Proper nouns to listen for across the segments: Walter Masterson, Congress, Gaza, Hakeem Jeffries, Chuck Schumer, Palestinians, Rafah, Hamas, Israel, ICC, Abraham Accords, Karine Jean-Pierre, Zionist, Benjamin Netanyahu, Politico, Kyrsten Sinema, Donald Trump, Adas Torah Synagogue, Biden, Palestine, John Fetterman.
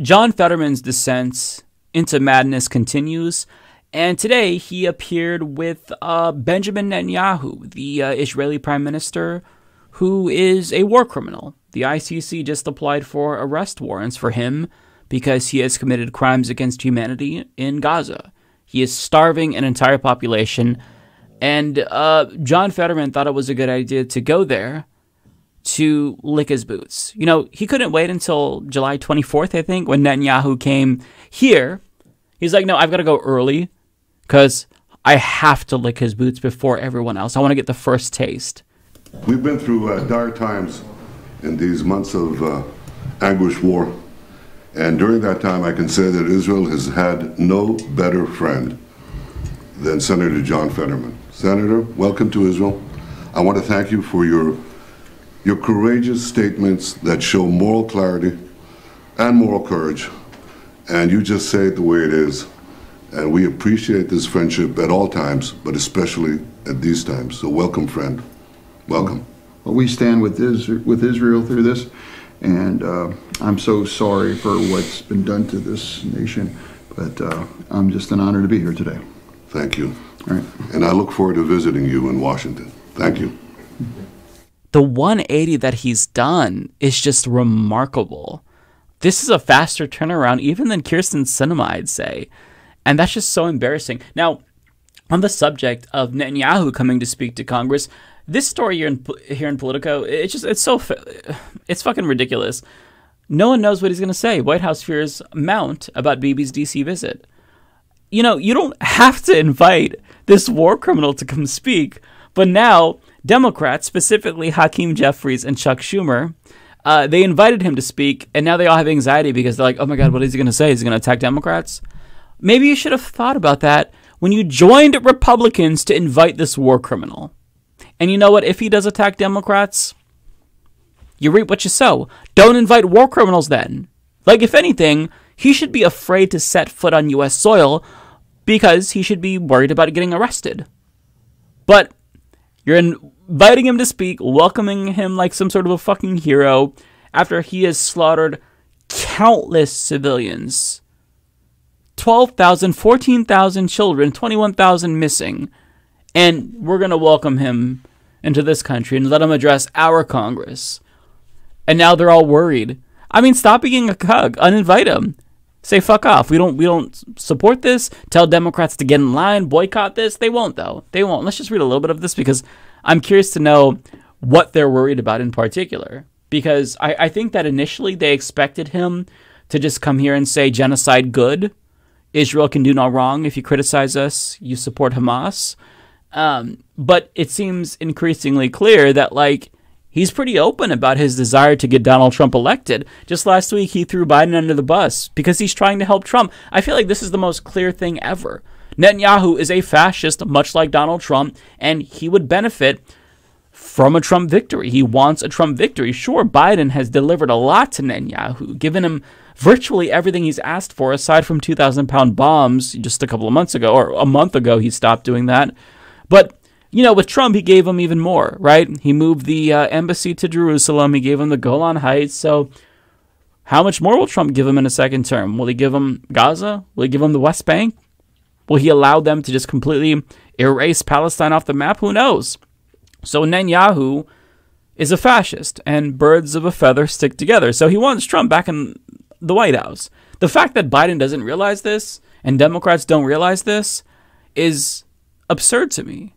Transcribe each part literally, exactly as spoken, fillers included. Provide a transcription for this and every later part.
John Fetterman's descent into madness continues, and today he appeared with uh, Benjamin Netanyahu, the uh, Israeli prime minister, who is a war criminal. The I C C just applied for arrest warrants for him because he has committed crimes against humanity in Gaza. He is starving an entire population, and uh, John Fetterman thought it was a good idea to go there to lick his boots. You know, he couldn't wait until July twenty-fourth, I think, when Netanyahu came here. He's like, no, I've got to go early because I have to lick his boots before everyone else. I want to get the first taste. We've been through uh, dire times in these months of uh, anguish war. And during that time, I can say that Israel has had no better friend than Senator John Fetterman. Senator, welcome to Israel. I want to thank you for your Your courageous statements that show moral clarity and moral courage, and you just say it the way it is, and we appreciate this friendship at all times, but especially at these times. So welcome, friend. Welcome. Well, we stand with Israel, with Israel through this, and uh, I'm so sorry for what's been done to this nation, but uh, I'm just an honor to be here today. Thank you. All right. And I look forward to visiting you in Washington. Thank you. The one eighty that he's done is just remarkable. This is a faster turnaround even than Kyrsten Sinema, I'd say. And that's just so embarrassing. Now, on the subject of Netanyahu coming to speak to Congress, this story here in, here in Politico, it's just, it's so, it's fucking ridiculous. No one knows what he's going to say. White House fears mount about Bibi's D C visit. You know, you don't have to invite this war criminal to come speak, but now Democrats, specifically Hakeem Jeffries and Chuck Schumer, uh, they invited him to speak, and now they all have anxiety because they're like, oh my God, what is he going to say? Is he going to attack Democrats? Maybe you should have thought about that when you joined Republicans to invite this war criminal. And you know what? If he does attack Democrats, you reap what you sow. Don't invite war criminals then. Like, if anything, he should be afraid to set foot on U S soil because he should be worried about getting arrested. But you're inviting him to speak, welcoming him like some sort of a fucking hero after he has slaughtered countless civilians. twelve thousand, fourteen thousand children, twenty-one thousand missing. And we're going to welcome him into this country and let him address our Congress. And now they're all worried. I mean, stop being a cug. Uninvite him. Say, fuck off. We don't, we don't support this. Tell Democrats to get in line, boycott this. They won't, though. They won't. Let's just read a little bit of this because I'm curious to know what they're worried about in particular. Because I, I think that initially they expected him to just come here and say genocide good. Israel can do no wrong. If you criticize us, you support Hamas. Um, but it seems increasingly clear that, like, he's pretty open about his desire to get Donald Trump elected. Just last week, he threw Biden under the bus because he's trying to help Trump. I feel like this is the most clear thing ever. Netanyahu is a fascist, much like Donald Trump, and he would benefit from a Trump victory. He wants a Trump victory. Sure, Biden has delivered a lot to Netanyahu, given him virtually everything he's asked for, aside from two thousand pound bombs just a couple of months ago, or a month ago, he stopped doing that. But you know, with Trump, he gave him even more, right? He moved the uh, embassy to Jerusalem. He gave him the Golan Heights. So how much more will Trump give him in a second term? Will he give him Gaza? Will he give him the West Bank? Will he allow them to just completely erase Palestine off the map? Who knows? So Netanyahu is a fascist, and birds of a feather stick together. So he wants Trump back in the White House. The fact that Biden doesn't realize this and Democrats don't realize this is absurd to me.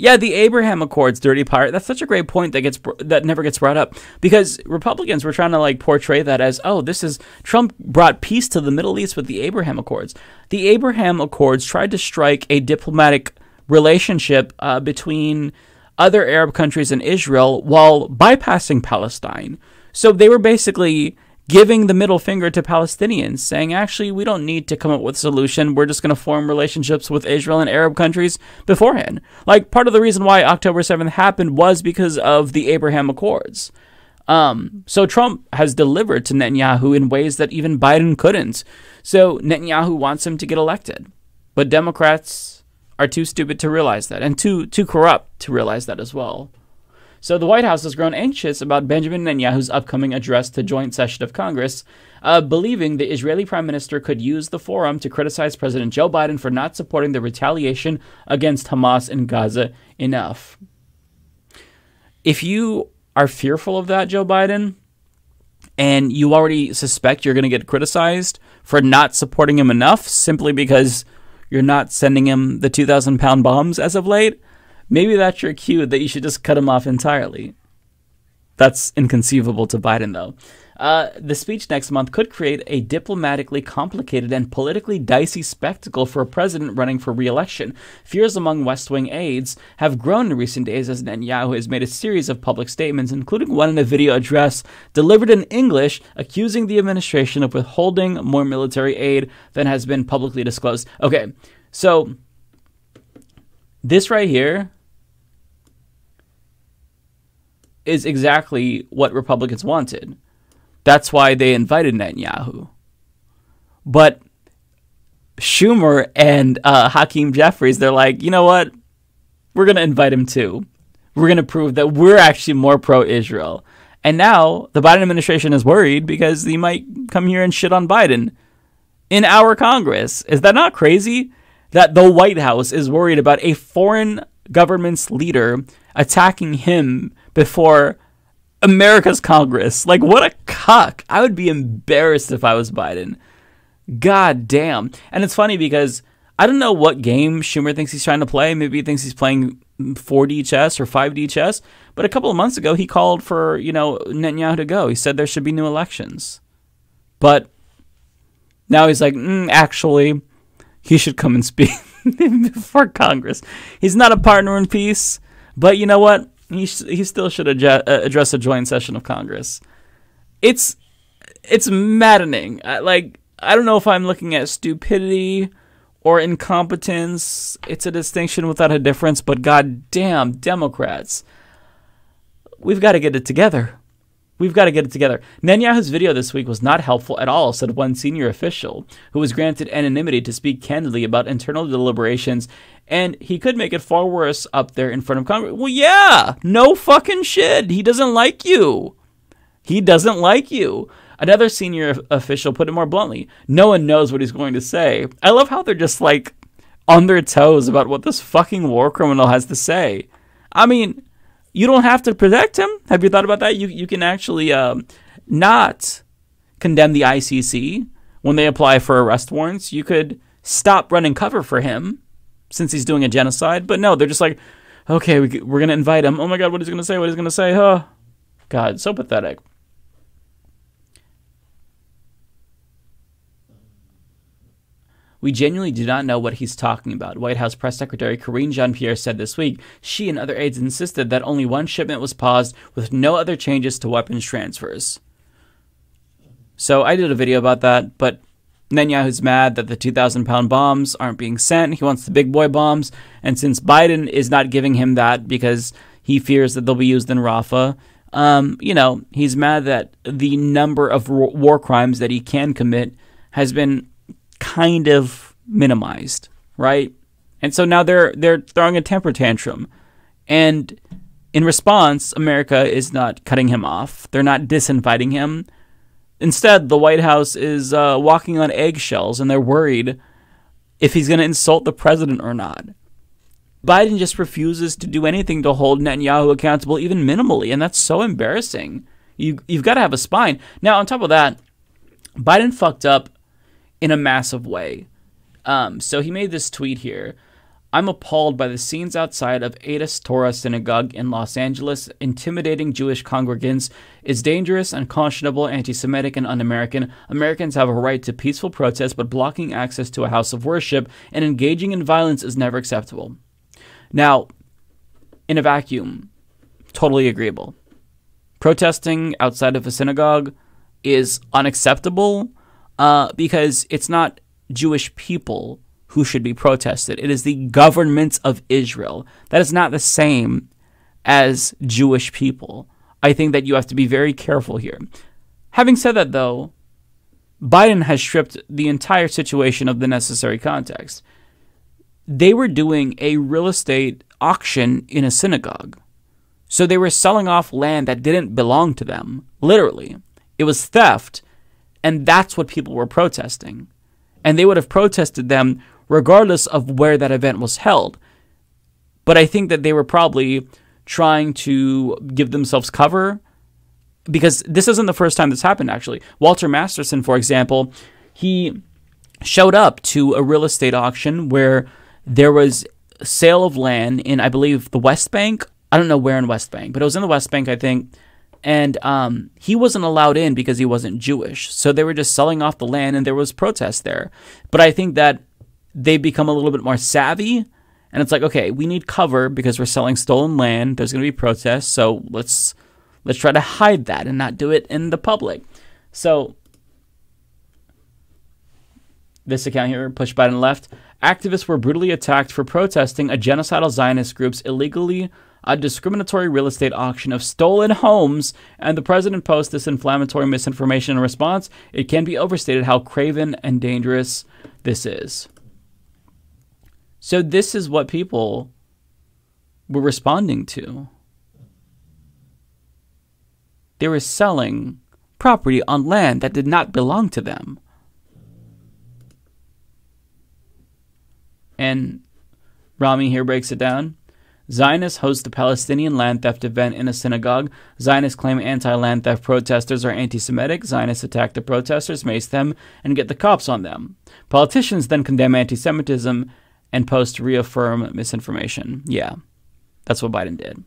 Yeah, the Abraham Accords, dirty pirate. That's such a great point that gets that never gets brought up because Republicans were trying to like portray that as, oh, this is Trump brought peace to the Middle East with the Abraham Accords. The Abraham Accords tried to strike a diplomatic relationship uh, between other Arab countries and Israel while bypassing Palestine. So they were basically giving the middle finger to Palestinians, saying, actually, we don't need to come up with a solution. We're just going to form relationships with Israel and Arab countries beforehand. Like, part of the reason why October seventh happened was because of the Abraham Accords. Um, so Trump has delivered to Netanyahu in ways that even Biden couldn't. So Netanyahu wants him to get elected. But Democrats are too stupid to realize that and too, too corrupt to realize that as well. So the White House has grown anxious about Benjamin Netanyahu's upcoming address to joint session of Congress, uh, believing the Israeli prime minister could use the forum to criticize President Joe Biden for not supporting the retaliation against Hamas in Gaza enough. If you are fearful of that, Joe Biden, and you already suspect you're going to get criticized for not supporting him enough simply because you're not sending him the two thousand pound bombs as of late, maybe that's your cue that you should just cut him off entirely. That's inconceivable to Biden, though. Uh, the speech next month could create a diplomatically complicated and politically dicey spectacle for a president running for re-election. Fears among West Wing aides have grown in recent days as Netanyahu has made a series of public statements, including one in a video address delivered in English, accusing the administration of withholding more military aid than has been publicly disclosed. Okay, so this right here is exactly what Republicans wanted. That's why they invited Netanyahu. But Schumer and uh, Hakeem Jeffries, they're like, you know what? We're going to invite him too. We're going to prove that we're actually more pro-Israel. And now the Biden administration is worried because he might come here and shit on Biden in our Congress. Is that not crazy? That the White House is worried about a foreign government's leader attacking him before America's Congress. Like, what a cuck. I would be embarrassed if I was Biden. God damn. And it's funny because I don't know what game Schumer thinks he's trying to play. Maybe he thinks he's playing four D chess or five D chess. But a couple of months ago, he called for, you know, Netanyahu to go. He said there should be new elections. But now he's like, mm, actually, he should come and speak before Congress. He's not a partner in peace. But you know what? He, sh he still should address a joint session of Congress. It's it's maddening. I, like, I don't know if I'm looking at stupidity or incompetence. It's a distinction without a difference, but goddamn Democrats. We've got to get it together. We've got to get it together. Netanyahu's video this week was not helpful at all, said one senior official, who was granted anonymity to speak candidly about internal deliberations, and he could make it far worse up there in front of Congress. Well, yeah, no fucking shit. He doesn't like you. He doesn't like you. Another senior official put it more bluntly. No one knows what he's going to say. I love how they're just like on their toes about what this fucking war criminal has to say. I mean, you don't have to protect him. Have you thought about that? You you can actually um, not condemn the I C C when they apply for arrest warrants. You could stop running cover for him since he's doing a genocide. But no, they're just like, okay, we, we're going to invite him. Oh my God, what is he going to say? What is he going to say? Huh? God, so pathetic. We genuinely do not know what he's talking about, White House Press Secretary Karine Jean-Pierre said this week. She and other aides insisted that only one shipment was paused with no other changes to weapons transfers. So I did a video about that, but Netanyahu's mad that the two thousand pound bombs aren't being sent. He wants the big boy bombs. And since Biden is not giving him that because he fears that they'll be used in Rafah, um, you know, he's mad that the number of war crimes that he can commit has been kind of minimized, right? And so now they're they're throwing a temper tantrum, and in response, America is not cutting him off. They're not disinviting him. Instead, the White House is uh, walking on eggshells, and they're worried if he's going to insult the president or not. Biden just refuses to do anything to hold Netanyahu accountable, even minimally, and that's so embarrassing. You you've got to have a spine. Now, on top of that, Biden fucked up in a massive way. Um, so he made this tweet here. I'm appalled by the scenes outside of Adas Torah Synagogue in Los Angeles. Intimidating Jewish congregants is dangerous, unconscionable, anti-Semitic, and un-American. Americans have a right to peaceful protest, but blocking access to a house of worship and engaging in violence is never acceptable. Now, in a vacuum, totally agreeable. Protesting outside of a synagogue is unacceptable, Uh, because it's not Jewish people who should be protested. It is the government of Israel. That is not the same as Jewish people. I think that you have to be very careful here. Having said that, though, Biden has stripped the entire situation of the necessary context. They were doing a real estate auction in a synagogue. So they were selling off land that didn't belong to them, literally. It was theft, and that's what people were protesting. And they would have protested them regardless of where that event was held. But I think that they were probably trying to give themselves cover, because this isn't the first time this happened, actually. Walter Masterson, for example, he showed up to a real estate auction where there was a sale of land in, I believe, the West Bank. I don't know where in West Bank, but it was in the West Bank, I think. And um, he wasn't allowed in because he wasn't Jewish. So they were just selling off the land, and there was protest there. But I think that they've become a little bit more savvy. And it's like, okay, we need cover because we're selling stolen land. There's going to be protests. So let's let's try to hide that and not do it in the public. So this account here, push Biden left. Activists were brutally attacked for protesting a genocidal Zionist group's illegally a discriminatory real estate auction of stolen homes, and the president posts this inflammatory misinformation in response. It can be overstated how craven and dangerous this is. So this is what people were responding to. They were selling property on land that did not belong to them. And Rami here breaks it down. Zionists host the Palestinian land theft event in a synagogue. Zionists claim anti-land theft protesters are anti-Semitic. Zionists attack the protesters, mace them, and get the cops on them. Politicians then condemn anti-Semitism and post reaffirm misinformation. Yeah, that's what Biden did.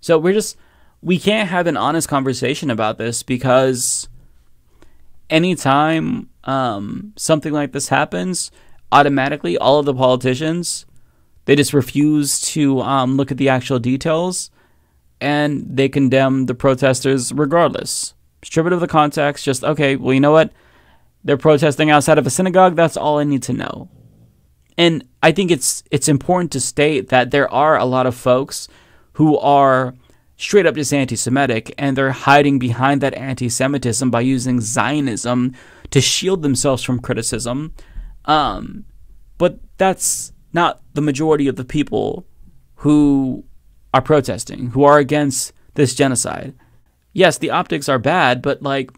So we're just, we can't have an honest conversation about this, because anytime um, something like this happens, automatically all of the politicians, they just refuse to um, look at the actual details, and they condemn the protesters regardless. Strip it of the context, just, okay, well, you know what? They're protesting outside of a synagogue. That's all I need to know. And I think it's, it's important to state that there are a lot of folks who are straight up just anti-Semitic, and they're hiding behind that anti-Semitism by using Zionism to shield themselves from criticism. Um, but that's not the majority of the people who are protesting, who are against this genocide. Yes, the optics are bad, but like,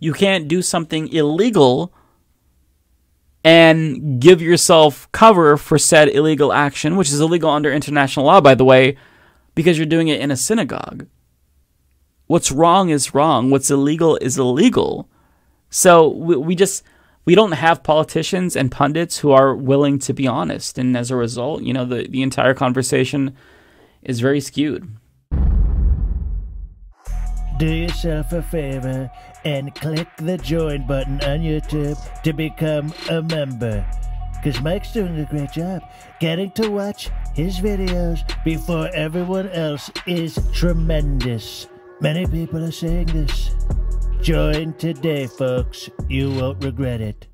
you can't do something illegal and give yourself cover for said illegal action, which is illegal under international law, by the way, because you're doing it in a synagogue. What's wrong is wrong. What's illegal is illegal. So we, we just... we don't have politicians and pundits who are willing to be honest. And as a result, you know, the, the entire conversation is very skewed. Do yourself a favor and click the join button on YouTube to become a member, because Mike's doing a great job getting to watch his videos before everyone else is tremendous. Many people are saying this. Join today, folks. You won't regret it.